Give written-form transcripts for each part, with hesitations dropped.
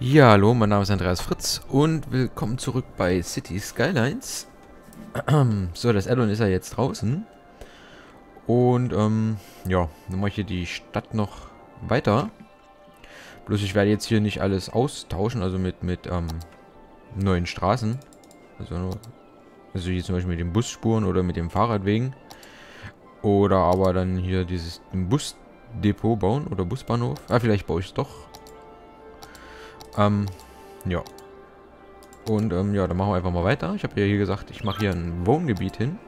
Ja, hallo, mein Name ist Andreas Fritz und willkommen zurück bei Cities Skylines. So, das Addon ist ja jetzt draußen. Und, ja, dann mache ich hier die Stadt noch weiter. Bloß ich werde jetzt hier nicht alles austauschen, also mit neuen Straßen. Also hier zum Beispiel mit den Busspuren oder mit dem Fahrradwegen. Oder aber dann hier dieses Busdepot bauen oder Busbahnhof. Ah, vielleicht baue ich es doch. Ja. Und, ja, dann machen wir einfach mal weiter. Ich habe ja hier gesagt, ich mache hier ein Wohngebiet hin.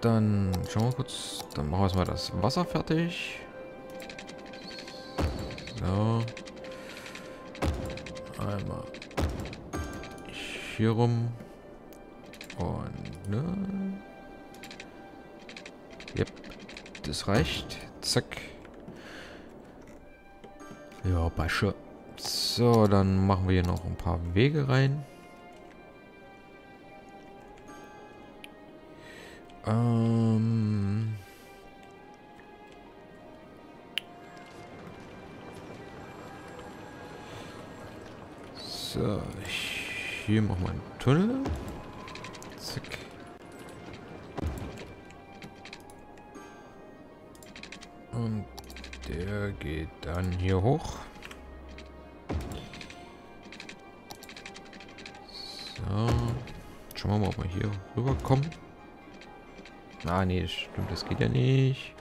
Dann schauen wir kurz. Dann machen wir erstmal das Wasser fertig. So. Einmal hier rum. Und, ne? Yep. Das reicht. Zack. Ja, Basche. So, dann machen wir hier noch ein paar Wege rein. So, hier machen wir einen Tunnel. Zack. Und der geht dann hier hoch. So. Schauen wir mal, ob wir hier rüberkommen. Ah, nee, stimmt, das geht ja nicht.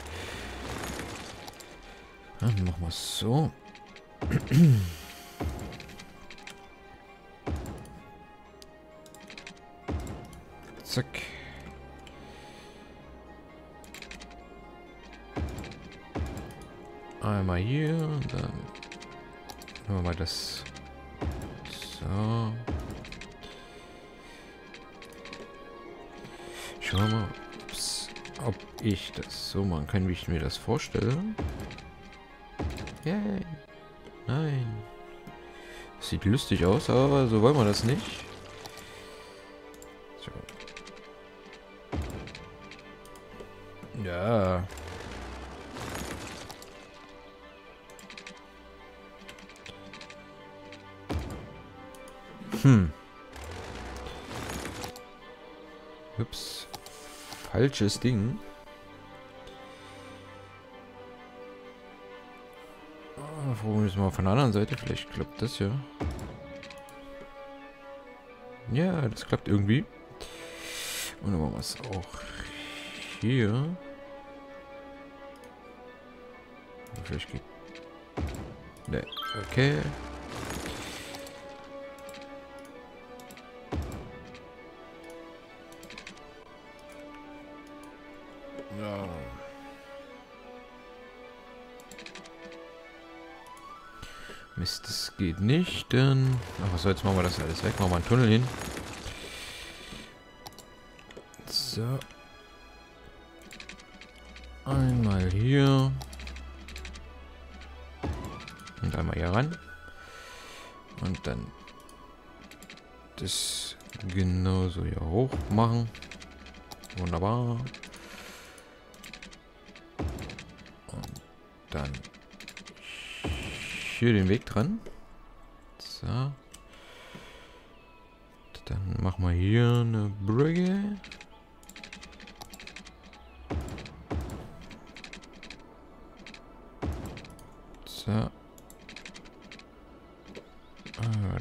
Dann machen wir es so. Zack. Einmal hier und dann nehmen wir mal das. So. Schauen wir mal, ob ich das so machen kann, wie ich mir das vorstelle. Yay. Nein. Das sieht lustig aus, aber so wollen wir das nicht. So. Ja. Ups. Falsches Ding. Oh, probieren wir es mal von der anderen Seite. Vielleicht klappt das ja. Ja, das klappt irgendwie. Und dann machen wir es auch hier. Vielleicht geht... Ne, okay. Mist, das geht nicht, denn... Ach, was soll's, machen wir das alles weg, machen wir einen Tunnel hin. So. Einmal hier. Und einmal hier ran. Und dann... das genauso hier hoch machen. Wunderbar. Und dann... hier den Weg dran. So. Dann machen wir hier eine Brücke. So.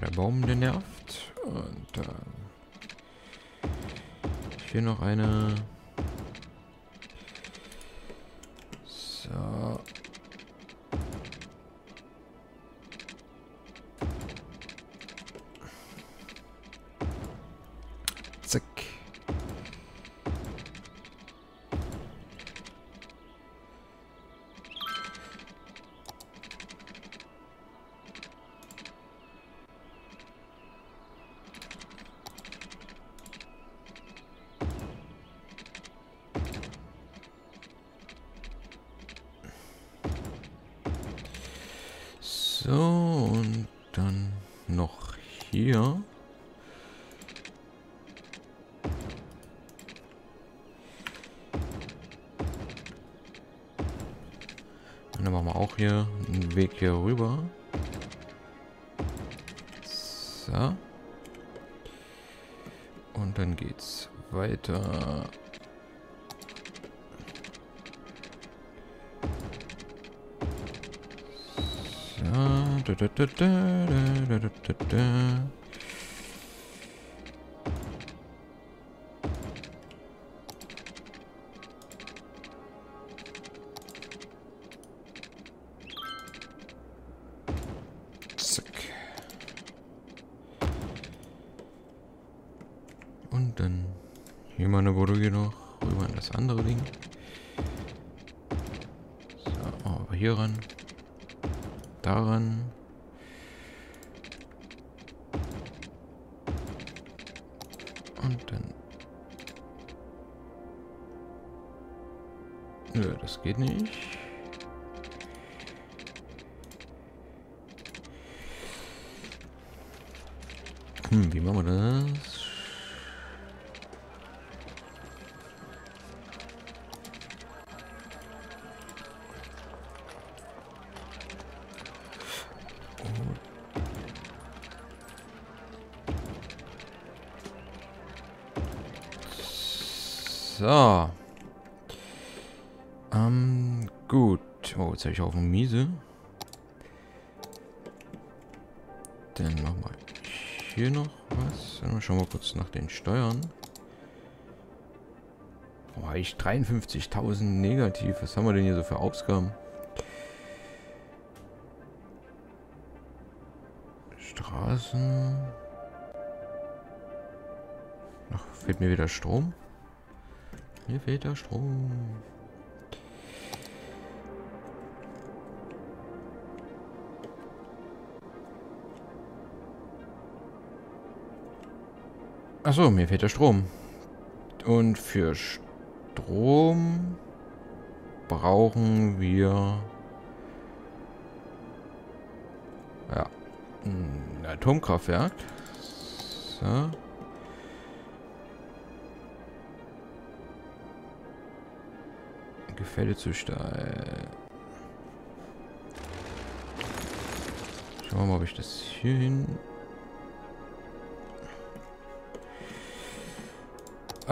Der Baum, der nervt. Und dann hier noch eine. So. Zack. So, und dann noch hier. dann machen wir auch hier einen Weg hier rüber. So. Und dann geht's weiter. So. Und dann hier mal eine Brücke noch rüber in das andere Ding. So, aber hier ran. Daran. Und dann. Nö, das geht nicht. Wie machen wir das? So. Gut. Oh, jetzt habe ich auch eine Miese. Dann machen wir hier noch was. Dann schauen wir kurz nach den Steuern. Boah, habe ich 53.000 negativ. Was haben wir denn hier so für Ausgaben? Straßen. Ach, fehlt mir wieder Strom. Mir fehlt der Strom. Achso, mir fehlt der Strom. Und für Strom brauchen wir ja ein Atomkraftwerk. So. Gefälle zu steil. Schauen wir mal, ob ich das hier hin...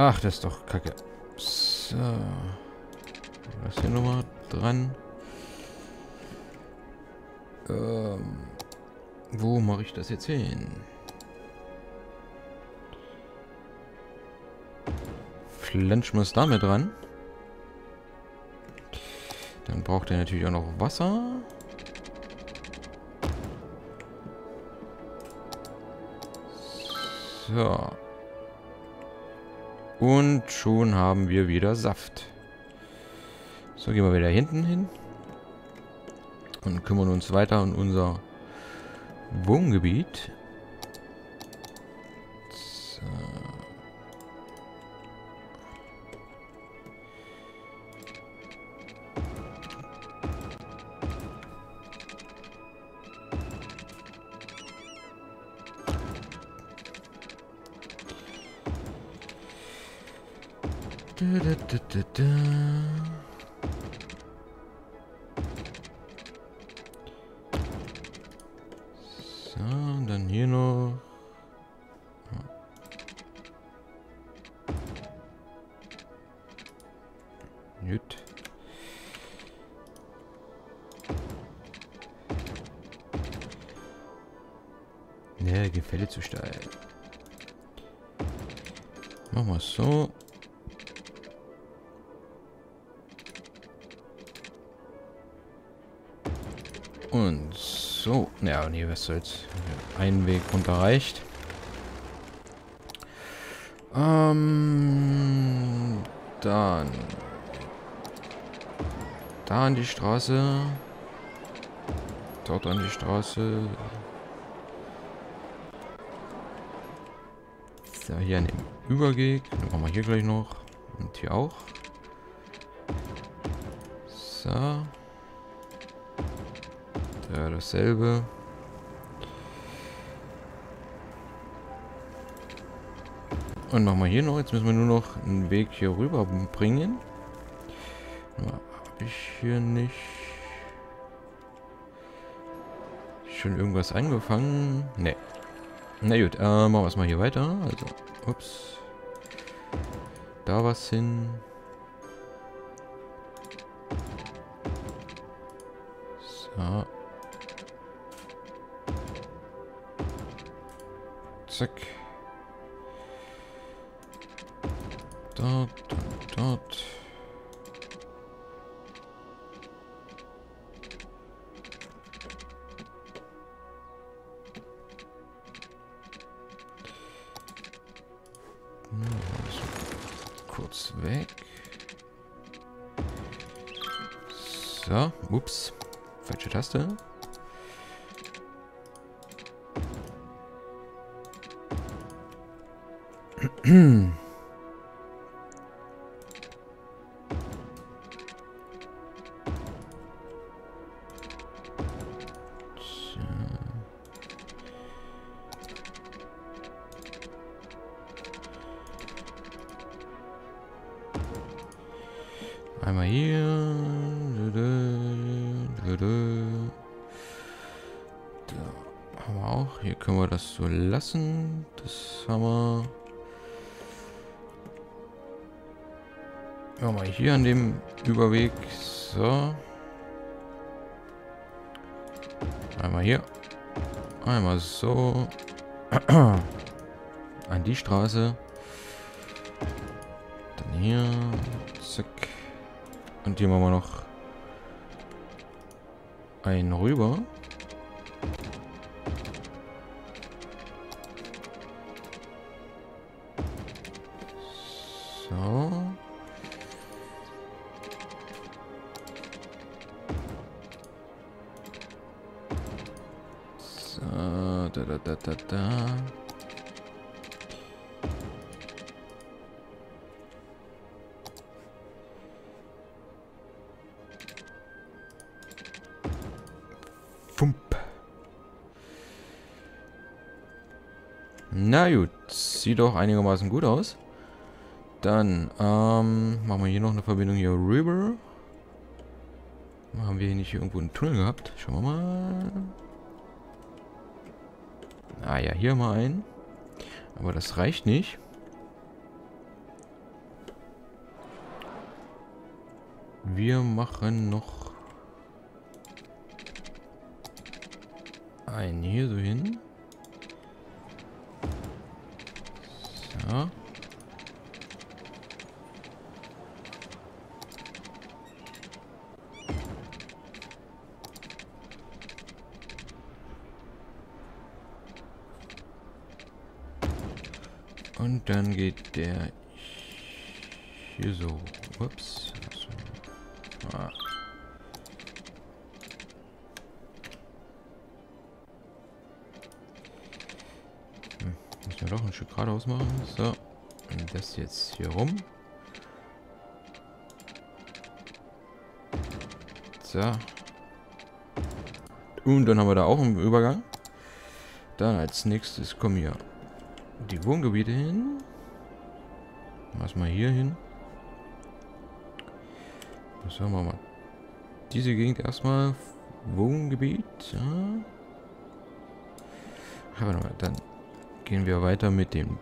Ach, das ist doch kacke. So. Das hier nochmal dran. Wo mache ich das jetzt hin? Flensch muss damit dran. Dann braucht er natürlich auch noch Wasser. So. Und schon haben wir wieder Saft. So, gehen wir wieder hinten hin. Und kümmern uns weiter um unser Wohngebiet. So. So, und dann hier noch. Gut. Ne, Gefälle zu steil. Machen wir so. Und so. Ja, nee, was soll's. Ein Weg runter reicht. Dann. Da an die Straße. Dort an die Straße. So, hier an dem Überweg. Dann machen wir hier gleich noch. Und hier auch. So. Ja, dasselbe. Und nochmal hier noch. Jetzt müssen wir nur noch einen Weg hier rüber bringen. Hab ich hier nicht. schon irgendwas angefangen? Ne. Na gut, machen wir es mal hier weiter. Also, ups. Da was hin. So. Zack. Dort, dort, dort. Kurz weg. So, ups. Falsche Taste. Einmal hier. Da haben wir auch. Hier können wir das so lassen. Das haben wir. Ja, mal hier an dem Überweg. So. Einmal hier. Einmal so. An die Straße. Dann hier. Zack. Und hier machen wir noch einen rüber. So. So, da. Na gut, sieht doch einigermaßen gut aus. Dann machen wir hier noch eine Verbindung hier rüber. Haben wir hier nicht irgendwo einen Tunnel gehabt? Schauen wir mal. Ah ja, hier mal einen. Aber das reicht nicht. Wir machen noch einen hier so hin. So. Und dann geht der hier so. Ups. So. Ah. Müssen wir doch ein Stück geradeaus machen. So. Und das jetzt hier rum. So. Und dann haben wir da auch einen Übergang. Dann als nächstes kommen hier die Wohngebiete hin. Was mal hier hin. Was haben wir mal? Diese Gegend erstmal. Wohngebiet. Ja. Aber nochmal, dann gehen wir weiter mit den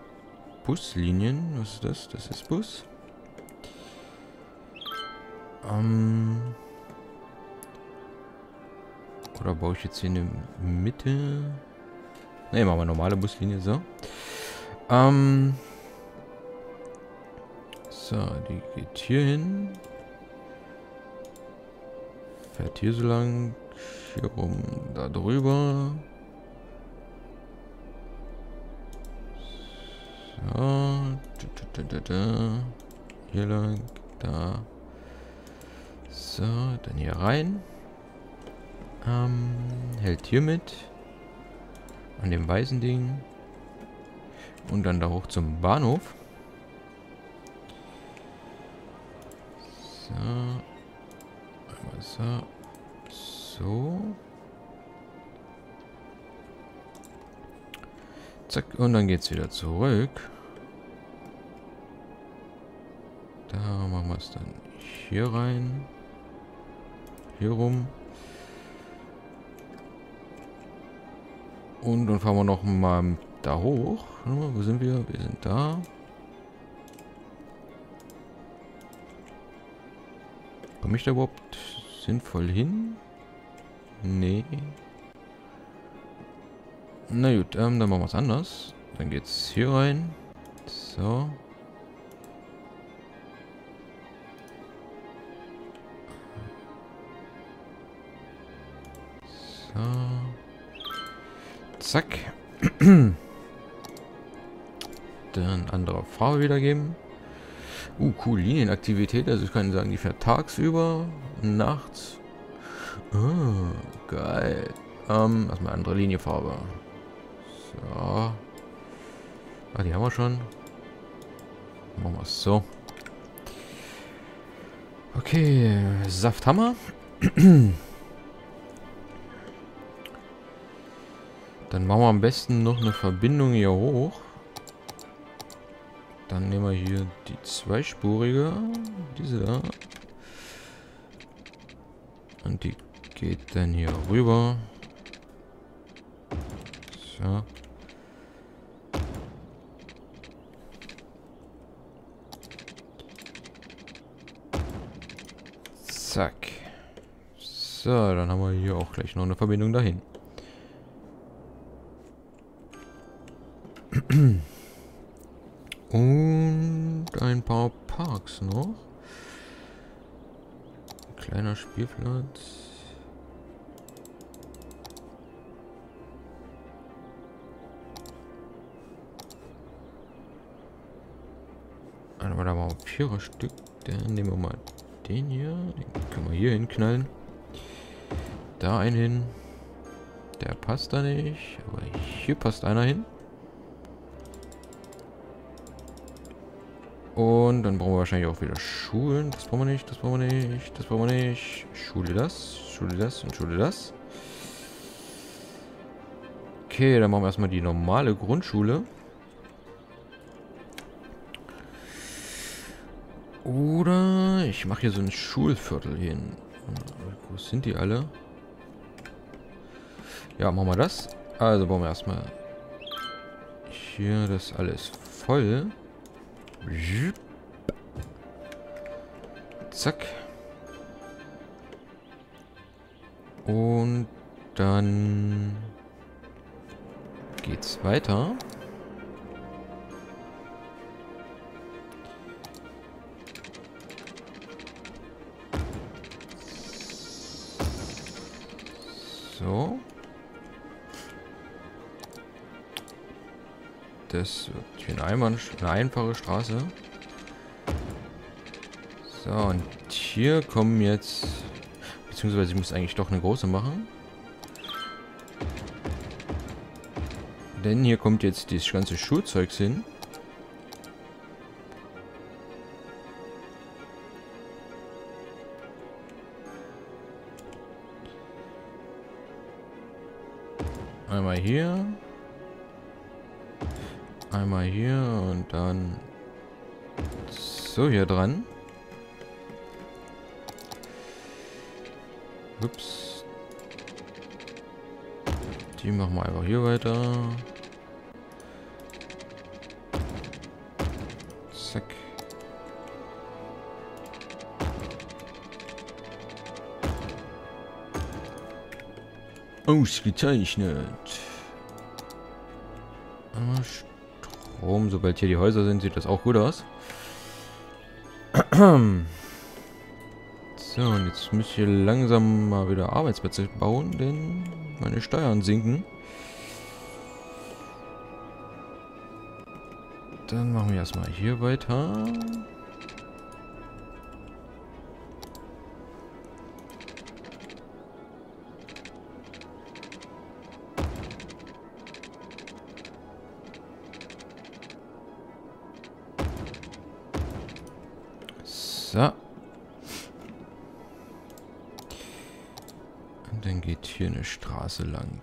Buslinien. Was ist das? Das ist Bus. Oder baue ich jetzt hier eine Mitte? Ne, machen wir normale Buslinie. So. So, die geht hier hin. Fährt hier so lang. Hier rum, da drüber. So. Hier lang, da. So, dann hier rein. Hält hier mit. An dem weißen Ding. Und dann da hoch zum Bahnhof. So. Einmal so. So. Zack. Und dann geht's wieder zurück. Da machen wir es dann hier rein. Hier rum. Und dann fahren wir noch mal da hoch. Wo sind wir? Wir sind da. Komme ich da überhaupt sinnvoll hin? Nee. Na gut, dann machen wir es anders. Dann geht's hier rein. So. So. Zack. Dann andere Farbe wiedergeben. Cool, Linienaktivität. Also ich kann sagen, die fährt tagsüber, nachts. Geil. Erstmal andere Linienfarbe. So. Ah, die haben wir schon. Machen wir es so. Okay, Safthammer. Dann machen wir am besten noch eine Verbindung hier hoch. Dann nehmen wir hier die zweispurige. Diese da. Und die geht dann hier rüber. So. Zack. So, dann haben wir hier auch gleich noch eine Verbindung dahin. Und ein paar Parks noch. Ein kleiner Spielplatz. Aber da war ein Viererstück. Dann nehmen wir mal den hier. Den können wir hier hinknallen. Da einen hin. Der passt da nicht. Aber hier passt einer hin. Und dann brauchen wir wahrscheinlich auch wieder Schulen. Das brauchen wir nicht, das brauchen wir nicht, das brauchen wir nicht. Schule das und Schule das. Okay, dann machen wir erstmal die normale Grundschule. Oder ich mache hier so ein Schulviertel hin. Wo sind die alle? Ja, machen wir das. Also bauen wir erstmal hier das alles voll. Zack. Und dann geht's weiter. So. Das wird hier eine einfache Straße. So, und hier kommen jetzt... Beziehungsweise ich muss eigentlich doch eine große machen. Denn hier kommt jetzt dieses ganze Schulzeug hin. Einmal hier. Einmal hier und dann so hier dran. Ups. Die machen wir einfach hier weiter. Zack. Ausgezeichnet. Einmal Strom. Sobald hier die Häuser sind, sieht das auch gut aus. So, und jetzt muss ich hier langsam mal wieder Arbeitsplätze bauen, denn meine Steuern sinken. Dann machen wir erstmal hier weiter. So. Dann geht hier eine Straße lang.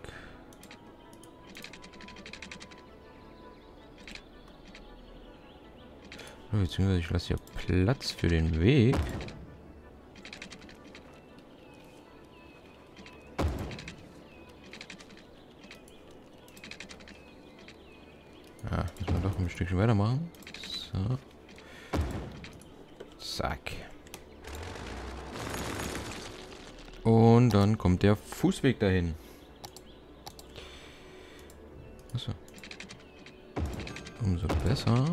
Beziehungsweise ich lasse hier Platz für den Weg. Ah, müssen wir doch ein Stückchen weitermachen. So. Zack. Und dann kommt der Fußweg dahin. Achso. Umso besser.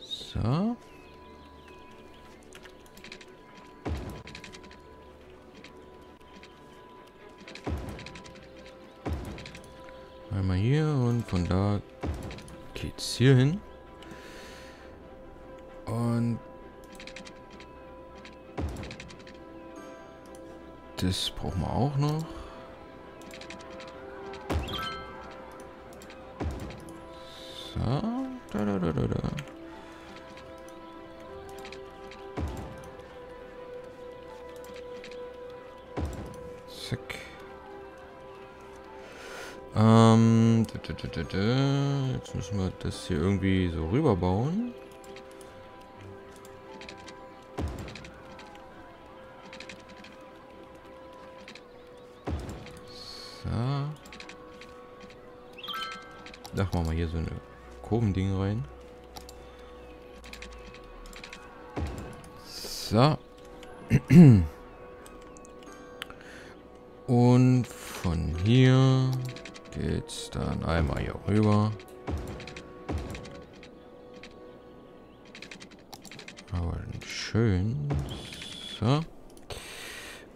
So. Einmal hier und von da geht's hier hin. Und das brauchen wir auch noch. So, da. Zack. Jetzt müssen wir das hier irgendwie so rüberbauen. Ach, machen wir hier so eine Kurvending rein. So. Und von hier geht's dann einmal hier rüber. Aber dann schön. So.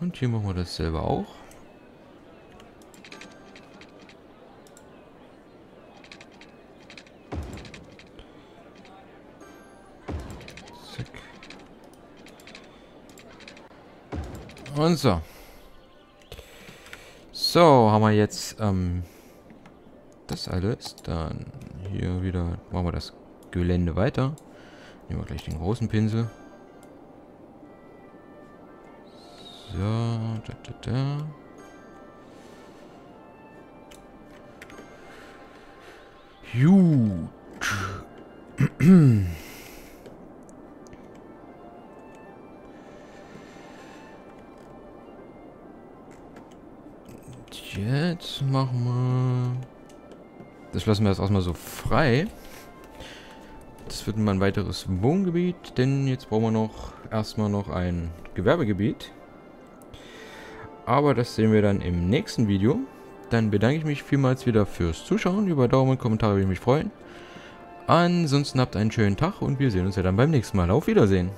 Und hier machen wir dasselbe auch. Und so. So, haben wir jetzt das alles. Dann hier wieder machen wir das Gelände weiter. Nehmen wir gleich den großen Pinsel. So, Gut. Jetzt machen wir... Das lassen wir jetzt erstmal so frei. Das wird mal ein weiteres Wohngebiet, denn jetzt brauchen wir noch erstmal noch ein Gewerbegebiet. Aber das sehen wir dann im nächsten Video. Dann bedanke ich mich vielmals wieder fürs Zuschauen. Über Daumen und Kommentare würde ich mich freuen. Ansonsten habt einen schönen Tag und wir sehen uns ja dann beim nächsten Mal. Auf Wiedersehen!